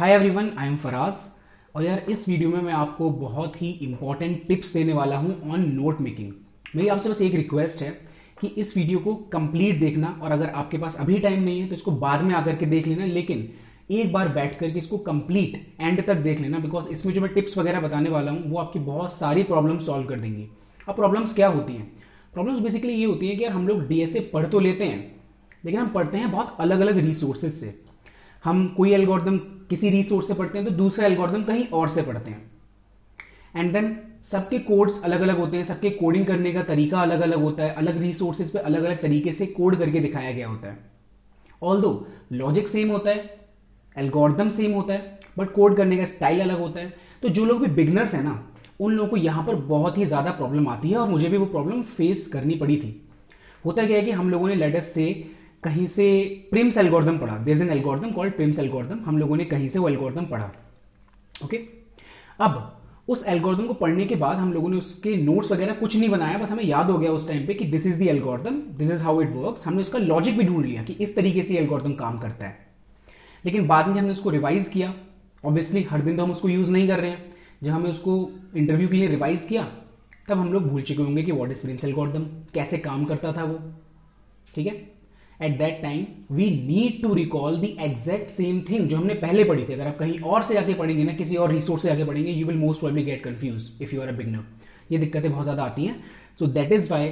Hi everyone, I am Faraz और यार इस वीडियो में मैं आपको बहुत ही इंपॉर्टेंट टिप्स देने वाला हूं ऑन नोट मेकिंग। मेरी आपसे बस एक रिक्वेस्ट है कि इस वीडियो को कंप्लीट देखना और अगर आपके पास अभी टाइम नहीं है तो इसको बाद में आकर के देख लेना, लेकिन एक बार बैठ करके इसको कंप्लीट एंड तक देख लेना बिकॉज इसमें जो मैं टिप्स वगैरह बताने वाला हूँ वो आपकी बहुत सारी प्रॉब्लम सॉल्व कर देंगी। अब प्रॉब्लम्स क्या होती हैं? प्रॉब्लम्स बेसिकली ये होती है कि यार हम लोग DSA पढ़ तो लेते हैं लेकिन हम पढ़ते हैं बहुत अलग अलग रिसोर्सेज से। हम कोई एल्गोरिदम किसी रिसोर्स से पढ़ते हैं तो दूसरा एल्गोरिदम कहीं और से पढ़ते हैं एंड देन सबके कोड्स अलग अलग होते हैं, सबके कोडिंग करने का तरीका अलग अलग होता है, अलग रिसोर्सेज पे अलग अलग तरीके से कोड करके दिखाया गया होता है। ऑल्दो लॉजिक सेम होता है, एल्गोरिदम सेम होता है, बट कोड करने का स्टाइल अलग होता है। तो जो लोग भी बिगनर्स हैं ना उन लोगों को यहाँ पर बहुत ही ज़्यादा प्रॉब्लम आती है और मुझे भी वो प्रॉब्लम फेस करनी पड़ी थी। होता क्या है कि हम लोगों ने लेट अस से कहीं से प्रिम्स एल्गोरिदम पढ़ा, there is an algorithm called Prim's algorithm, हम लोगों ने कहीं से वो एल्गोरिदम पढ़ा। ओके, अब उस एल्गोरिदम को पढ़ने के बाद हम लोगों ने उसके नोट्स वगैरह कुछ नहीं बनाया, बस हमें याद हो गया उस टाइम पे कि this is the algorithm, this is how it works. हमने उसका लॉजिक भी ढूंढ लिया कि इस तरीके से एल्गोरिदम काम करता है, लेकिन बाद में हमने उसको रिवाइज किया। ऑब्वियसली हर दिन तो हम उसको यूज़ नहीं कर रहे हैं, जब हमने उसको इंटरव्यू के लिए रिवाइज किया तब हम लोग भूल चुके होंगे कि व्हाट इज प्रिम्स एल्गोरिदम, कैसे काम करता था वो। ठीक है, at that time we need to recall the exact same thing जो हमने पहले पढ़ी थी। अगर आप कहीं और से जाके पढ़ेंगे ना, किसी और रिसोर्स से जाके पढ़ेंगे, you will most probably get confuse if you are a beginner. ये दिक्कतें बहुत ज़्यादा आती हैं। सो दैट इज वाई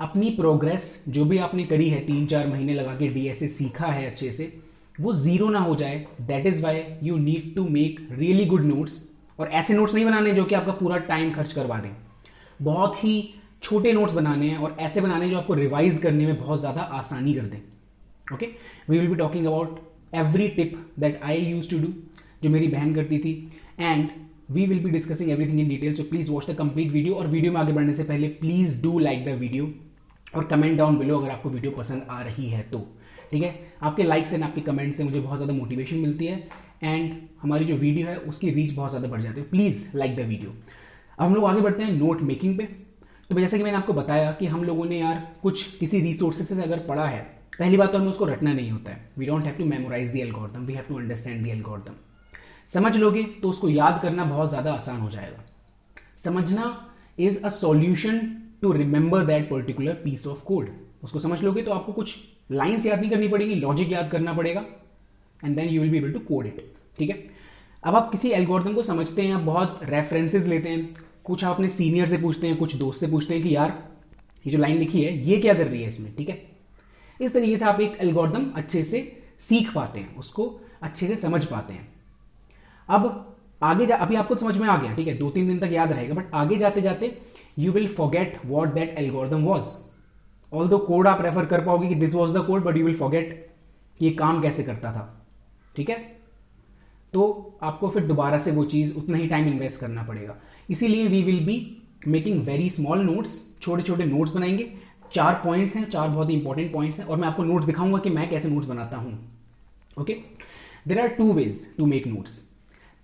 अपनी प्रोग्रेस जो भी आपने करी है 3-4 महीने लगा के DSA सीखा है अच्छे से, वो जीरो ना हो जाए। That is why you need to make really good notes, और ऐसे नोट्स नहीं बनाने जो कि आपका पूरा टाइम खर्च करवा दें, बहुत ही छोटे नोट्स बनाने हैं और ऐसे बनाने जो आपको रिवाइज करने में बहुत ज़्यादा आसानी कर दें। Okay, we will be talking about every tip that I use to do, जो मेरी बहन करती थी, and we will be discussing everything in detail. So please watch the complete video, और वीडियो में आगे बढ़ने से पहले please do like the video और कमेंट डाउन बिलो अगर आपको वीडियो पसंद आ रही है तो। ठीक है, आपके लाइक्स एंड आपके कमेंट से मुझे बहुत ज़्यादा मोटिवेशन मिलती है एंड हमारी जो वीडियो है उसकी रीच बहुत ज़्यादा बढ़ जाती है। Please like the video. अब हम लोग आगे बढ़ते हैं नोट मेकिंग पे। तो जैसा कि मैंने आपको बताया कि हम लोगों ने यार कुछ किसी रिसोर्सेज से अगर पढ़ा है, पहली बात तो हमें उसको रटना नहीं होता है। We don't have to memorize the algorithm, we have to understand the algorithm. समझ लोगे तो उसको याद करना बहुत ज़्यादा आसान हो जाएगा। समझना is a solution to remember that particular piece of code. उसको समझ लोगे तो आपको कुछ लाइन्स याद नहीं करनी पड़ेगी, लॉजिक याद करना पड़ेगा and then you will be able to code it. ठीक है, अब आप किसी एल्गोरिथम को समझते हैं, आप बहुत रेफरेंसेज लेते हैं, कुछ आप अपने सीनियर से पूछते हैं, कुछ दोस्त से पूछते हैं कि यार ये जो लाइन लिखी है ये क्या कर रही है इसमें। ठीक है, इस तरीके से आप एक एल्गोरिथम अच्छे से सीख पाते हैं, उसको अच्छे से समझ पाते हैं। अब आगे अभी आपको समझ में आ गया, ठीक है, 2-3 दिन तक याद रहेगा, बट आगे जाते जाते you will forget what that algorithm was. Although code आप रेफर कर पाओगे कि this was the code, but you will forget ये काम कैसे करता था। ठीक है, तो आपको फिर दोबारा से वो चीज़ उतना ही टाइम इन्वेस्ट करना पड़ेगा। इसीलिए we will be making very small notes, छोटे छोटे नोट्स बनाएंगे। 4 पॉइंट्स हैं, 4 बहुत ही इंपॉर्टेंट पॉइंट्स हैं, और मैं आपको नोट्स दिखाऊंगा कि मैं कैसे नोट्स बनाता हूँ। Okay, there are 2 ways to make notes.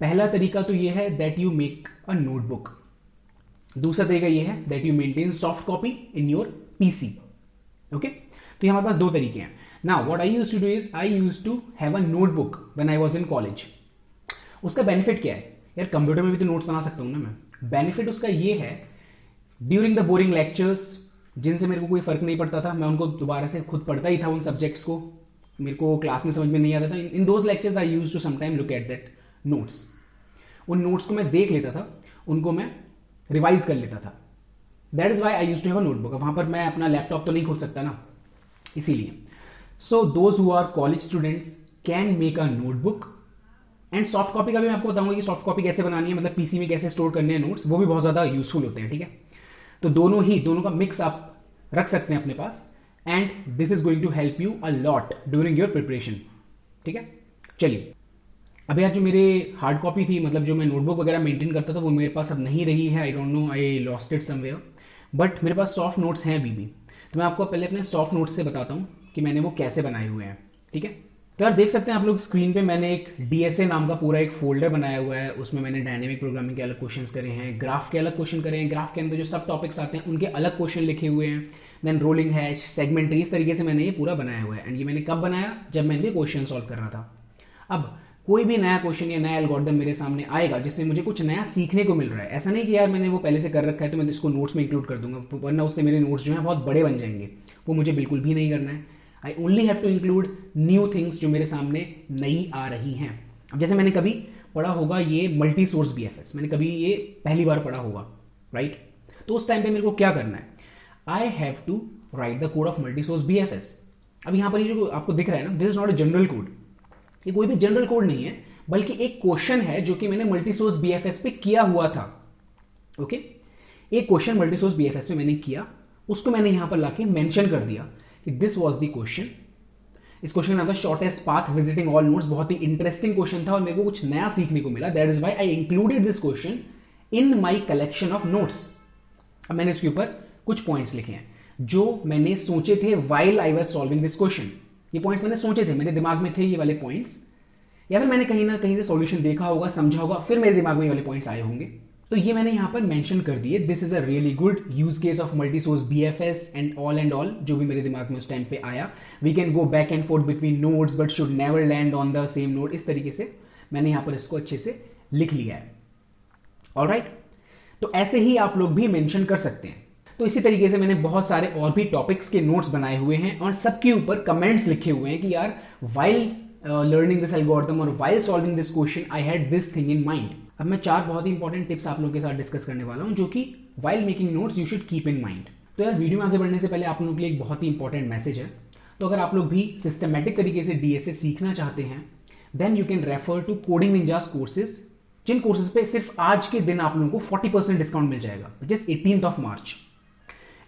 पहला तरीका तो ये है that you make a notebook, दूसरा तरीका ये है that you maintain soft copy in your PC। ओके, तो ये हमारे पास 2 तरीके हैं। Now what I used to do is I used to have a notebook when I was in college. उसका बेनिफिट क्या है यार, कंप्यूटर में भी तो नोट्स बना सकता हूँ ना मैं। बेनिफिट उसका ये है, ड्यूरिंग द बोरिंग लेक्चर्स जिनसे मेरे को कोई फर्क नहीं पड़ता था, मैं उनको दोबारा से खुद पढ़ता ही था, उन सब्जेक्ट्स को मेरे को क्लास में समझ में नहीं आता था। In those lectures I use to sometime look at that notes. उन नोट्स को मैं देख लेता था, उनको मैं रिवाइज कर लेता था। That is why I use to have a notebook. वहाँ पर मैं अपना लैपटॉप तो नहीं खोल सकता ना, इसीलिए। So those who are college students can make a notebook and soft copy का भी मैं आपको बताऊंगा कि सॉफ्ट कॉपी कैसे बनानी है, मतलब PC में कैसे स्टोर करने हैं नोट्स, वो भी बहुत ज़्यादा यूजफुल होते हैं। ठीक है, तो दोनों का मिक्स आप रख सकते हैं अपने पास, and this is going to help you a lot during your preparation. ठीक है, चलिए अब यार जो मेरे हार्ड कॉपी थी, मतलब जो मैं नोटबुक वगैरह मेंटेन करता था, वो मेरे पास अब नहीं रही है। I don't know, I lost it somewhere, but मेरे पास सॉफ्ट नोट्स हैं अभी भी। तो मैं आपको पहले अपने सॉफ्ट नोट्स से बताता हूँ कि मैंने वो कैसे बनाए हुए हैं। ठीक है, तो यार देख सकते हैं आप लोग स्क्रीन पे मैंने एक DSA नाम का पूरा एक फोल्डर बनाया हुआ है। उसमें मैंने डायनेमिक प्रोग्रामिंग के अलग क्वेश्चन करे हैं, ग्राफ के अलग क्वेश्चन करे हैं, ग्राफ के अंदर जो सब टॉपिक्स आते हैं उनके अलग क्वेश्चन लिखे हुए हैं, देन रोलिंग हैश, सेगमेंट्री, इस तरीके से मैंने ये पूरा बनाया हुआ है। एंड ये मैंने कब बनाया, जब मैंने क्वेश्चन सॉल्व कर रहा था। अब कोई भी नया क्वेश्चन या नया एल्गोरिथम मेरे सामने आएगा जिससे मुझे कुछ नया सीखने को मिल रहा है। ऐसा नहीं कि यार मैंने वो पहले से कर रखा है तो मैं इसको नोट्स में इंक्लूड कर दूंगा, वरना उससे मेरे नोट्स जो हैं बहुत बड़े बन जाएंगे, वो मुझे बिल्कुल भी नहीं करना है। I only have to include new things जो मेरे सामने नई आ रही हैं। अब जैसे मैंने कभी पढ़ा होगा ये मल्टी सोर्स BFS, मैंने कभी ये पहली बार पढ़ा होगा, राइट? तो उस टाइम पर मेरे को क्या करना है, I have to write the code of multi source BFS। अब यहाँ पर ये जो आपको दिख रहा है ना, this is not a general code, ये कोई भी जनरल कोड नहीं है, बल्कि एक क्वेश्चन है जो कि मैंने मल्टीसोर्स BFS पे किया हुआ था। ओके, एक क्वेश्चन मल्टीसोर्स BFS पे मैंने किया, उसको मैंने यहां पर लाके मेंशन कर दिया कि दिस वाज द क्वेश्चन। इस क्वेश्चन का नाम था shortest path visiting all nodes. बहुत ही इंटरेस्टिंग क्वेश्चन था और मेरे को कुछ नया सीखने को मिला, that is why I included this question in my collection of notes. अब मैंने इसके ऊपर कुछ पॉइंट्स लिखे हैं जो मैंने सोचे थे while I was solving this question. ये पॉइंट्स मैंने सोचे थे, मेरे दिमाग में थे ये वाले पॉइंट्स, या फिर मैंने कहीं ना कहीं से सॉल्यूशन देखा होगा, समझा होगा, फिर मेरे दिमाग में ये वाले पॉइंट्स आए होंगे। तो ये मैंने यहाँ पर मेंशन कर दिए, this is a really good use case of multi source BFS and all जो भी मेरे दिमाग में उस टाइम पे आया। We can go back and forth between nodes but should never land on the same node. इस तरीके से मैंने यहाँ पर इसको अच्छे से लिख लिया है। ऑलराइट, तो ऐसे ही आप लोग भी मेंशन कर सकते हैं। तो इसी तरीके से मैंने बहुत सारे और भी टॉपिक्स के नोट्स बनाए हुए हैं और सबके ऊपर कमेंट्स लिखे हुए हैं कि यार वाइल लर्निंग दिस एल्गोरिथम और while solving this question I had this thing in mind. अब मैं चार बहुत ही इंपॉर्टेंट टिप्स आप लोगों के साथ डिस्कस करने वाला हूं जो कि while making notes you should keep in mind. तो यार वीडियो में आगे बढ़ने से पहले आप लोगों के लिए एक बहुत ही इंपॉर्टेंट मैसेज है। तो अगर आप लोग भी सिस्टमेटिक तरीके से DSA सीखना चाहते हैं then you can refer to coding ninjas courses, जिन कोर्सेज पे सिर्फ आज के दिन आप लोगों को 40% डिस्काउंट मिल जाएगा, जस्ट 18 मार्च।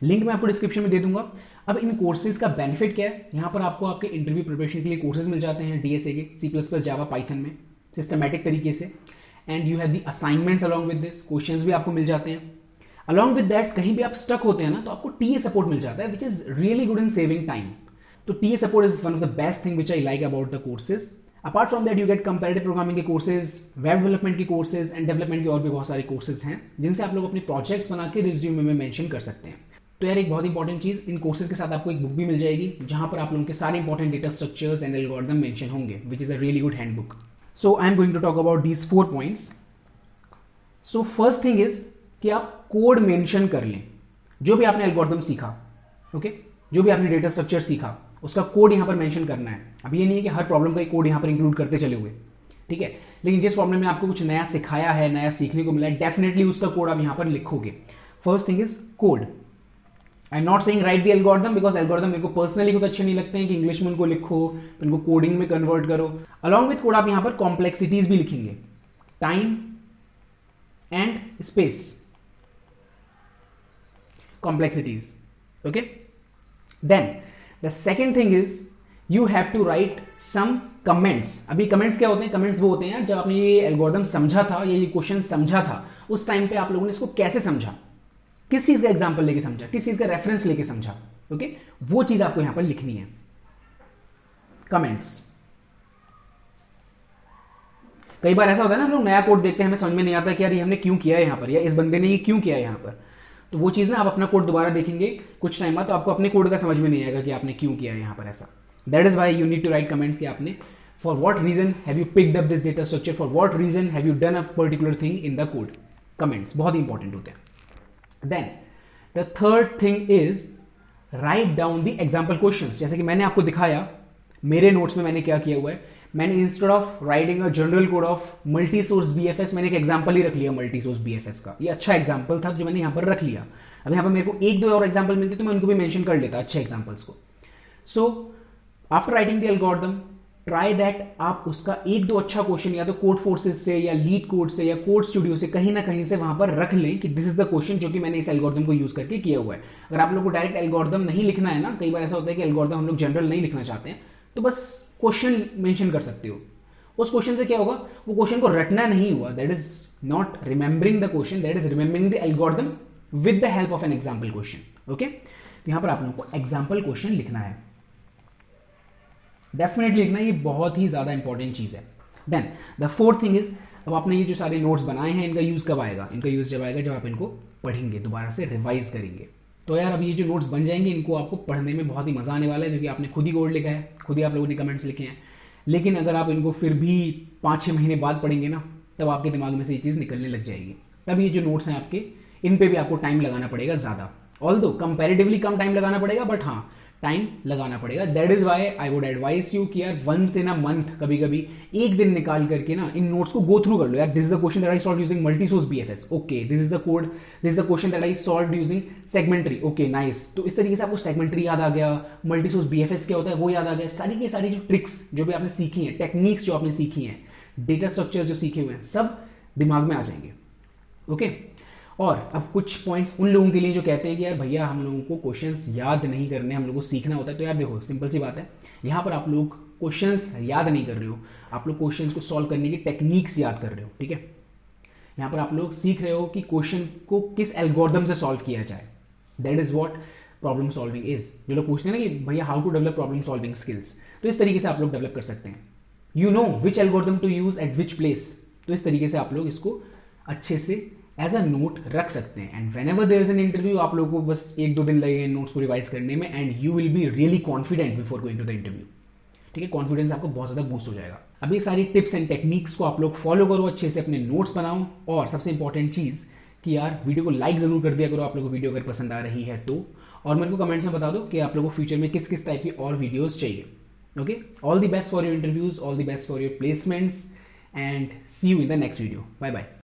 लिंक मैं आपको डिस्क्रिप्शन में दे दूंगा। अब इन कोर्सेज का बेनिफिट क्या है, यहाँ पर आपको आपके इंटरव्यू प्रिपरेशन के लिए कोर्सेज मिल जाते हैं DSA के C++ जावा पाइथन में सिस्टमैटिक तरीके से, and you have the assignments along with this, questions भी आपको मिल जाते हैं। अलॉन्ग विद दैट कहीं भी आप स्टक होते हैं ना तो आपको TA सपोर्ट मिल जाता है which is really good in saving time. तो TA support is one of the best thing which I like about the courses. Apart from that you get comparative programming के कोर्सेज, वेब डेवलपमेंट के courses and development के और भी बहुत सारे courses हैं जिनसे आप लोग अपने प्रोजेक्ट्स बना के रिज्यूमे में मेंशन कर सकते हैं। तो यार एक बहुत इंपॉर्टेंट चीज, इन कोर्सेज के साथ आपको एक बुक भी मिल जाएगी जहां पर आप लोगों के सारे important data structures and algorithm mention होंगे, which is a really good handbook. So I am going to talk about these 4 points. So first thing is कि आप कोड मेंशन कर लें, जो भी आपने एल्गोरिथम सीखा, ओके, जो भी आपने डेटा स्ट्रक्चर सीखा उसका कोड यहाँ पर मेंशन करना है। अब ये नहीं है कि हर प्रॉब्लम का एक कोड यहाँ पर इंक्लूड करते चले हुए, ठीक है, लेकिन जिस प्रॉब्लम में आपको कुछ नया सिखाया है, नया सीखने को मिला है, डेफिनेटली उसका कोड आप यहाँ पर लिखोगे। First thing is code. I am not saying write the algorithm because algorithm मेरे को पर्सनली कुछ अच्छे नहीं लगते हैं कि इंग्लिश में उनको लिखो, उनको कोडिंग में कन्वर्ट करो। अलॉन्ग विथ कोड आप यहाँ पर कॉम्प्लेक्सिटीज भी लिखेंगे, time and space, complexities, okay. Then the second thing is you have to write some comments. अभी कमेंट्स क्या होते हैं, कमेंट्स वो होते हैं जब आपने ये एल्गोरिथम समझा था या ये क्वेश्चन समझा था उस टाइम पे आप लोगों ने इसको कैसे समझा, किस चीज का एग्जाम्पल लेके समझा, किस चीज का रेफरेंस लेके समझा, ओके, वो चीज आपको यहां पर लिखनी है, कमेंट्स। कई बार ऐसा होता है ना, हम लोग नया कोड देखते हैं, हमें समझ में नहीं आता कि यार ये हमने क्यों किया है यहाँ पर, या इस बंदे ने ये क्यों किया है यहाँ पर। तो वो चीज़ ना आप अपना कोड दोबारा देखेंगे कुछ टाइम बाद तो आपको अपने कोड का समझ में नहीं आएगा कि आपने क्यों किया है यहाँ पर ऐसा। That is why you need to write comments कि आपने for what reason have you picked up this data structure, for what reason have you done a particular thing in the code. Comments बहुत important होते हैं। Then the third thing is write down the example question. जैसे कि मैंने आपको दिखाया मेरे notes में मैंने क्या किया हुआ है, मैंने instead of writing a general code of multi source BFS मैंने एक एग्जाम्पल ही रख लिया मल्टी सोर्स BFS का। ये अच्छा एग्जाम्पल था जो मैंने यहाँ पर रख लिया। अब यहाँ पर मेरे को एक दो और एग्जाम्पल मिलते तो मैं उनको भी मेंशन कर लेता, अच्छे एग्जाम्पल्स को। So after writing the algorithm try that आप उसका एक दो अच्छा क्वेश्चन या तो कोड फोर्सेज से या लीड कोड से या कोड स्टूडियो से कहीं ना कहीं से वहां पर रख लें कि दिस इज द क्वेश्चन जो कि मैंने इस एल्गोरिथम को यूज करके किया हुआ है। अगर आप लोग को डायरेक्ट एल्गोरिथम नहीं लिखना है ना, कई बार ऐसा होता है कि एल्गोरिथम हम लोग जनरल नहीं लिखना चाहते हैं, तो बस क्वेश्चन मेंशन कर सकते हो। उस क्वेश्चन से क्या होगा, वो क्वेश्चन को रटना नहीं हुआ, that is not remembering the question, that is remembering the algorithm with the help of an example question, okay. तो यहां पर आप लोगों को एग्जाम्पल क्वेश्चन लिखना है, डेफिनेटली लिखना, ये बहुत ही ज्यादा इंपॉर्टेंट चीज है। Then the fourth thing is, अब आपने ये जो सारे नोट्स बनाए हैं इनका यूज कब आएगा, इनका यूज जब आएगा जब आप इनको पढ़ेंगे, दोबारा से रिवाइज करेंगे। तो यार अब ये जो नोट्स बन जाएंगे इनको आपको पढ़ने में बहुत ही मजा आने वाला है क्योंकि आपने खुद ही कोड लिखा है, खुद ही आप लोगों ने कमेंट्स लिखे हैं, लेकिन अगर आप इनको फिर भी 5-6 महीने बाद पढ़ेंगे ना, तब आपके दिमाग में से ये चीज़ निकलने लग जाएगी। तब ये जो नोट्स हैं आपके, इन पे भी आपको टाइम लगाना पड़ेगा ज़्यादा, ऑल्दो कंपैरेटिवली कम टाइम लगाना पड़ेगा, बट हाँ टाइम लगाना पड़ेगा। That is why I would advise you कि यार वंस इन अ मंथ, कभी कभी एक दिन निकाल करके ना इन नोट्स को गो थ्रू कर लो। यार this is the question that I solve using multi source BFS, okay. This is the code, this is the question that I solve using segment tree, okay nice. तो इस तरीके से आपको सेगमेंट्री याद आ गया, मल्टी सोर्स BFS क्या होता है वो याद आ गया, सारी की सारी जो ट्रिक्स जो भी आपने सीखी हैं, टेक्निक्स जो आपने सीखी हैं, डेटा स्ट्रक्चर्स जो सीखे हुए हैं, सब दिमाग में आ जाएंगे, ओके। और अब कुछ पॉइंट्स उन लोगों के लिए जो कहते हैं कि यार भैया हम लोगों को क्वेश्चंस याद नहीं करने, हम लोगों को सीखना होता है। तो यार देखो सिंपल सी बात है, यहाँ पर आप लोग क्वेश्चंस याद नहीं कर रहे हो, आप लोग क्वेश्चंस को सॉल्व करने की टेक्निक्स याद कर रहे हो, ठीक है। यहाँ पर आप लोग सीख रहे हो कि क्वेश्चन को किस एल्गोरिथम से सॉल्व किया जाए। That is what problem solving is. जो लोग पूछते हैं ना कि भैया how to develop problem solving skills, तो इस तरीके से आप लोग डेवलप कर सकते हैं। You know which algorithm to use at which place, तो इस तरीके से आप लोग इसको अच्छे से एज अ नोट रख सकते हैं। And whenever there is an interview, आप लोगों को बस 1-2 दिन लगेंगे नोट्स को रिवाइज करने में, and you will be really confident before going to the interview, ठीक है। कॉन्फिडेंस आपको बहुत ज़्यादा बूस्ट हो जाएगा। अब ये सारी टिप्स एंड टेक्निक्स को आप लोग फॉलो करो, अच्छे से अपने नोट्स बनाओ। और सबसे इंपॉर्टेंट चीज़ कि यार वीडियो को लाइक ज़रूर कर दिया करो आप लोगों को वीडियो अगर पसंद आ रही है तो, और मेरे को कमेंट्स में बता दो कि आप लोगों को फ्यूचर में किस किस टाइप की और वीडियोज़ चाहिए, okay. All the best for your interviews, all the best for your placements, and see you in the next video. Bye bye.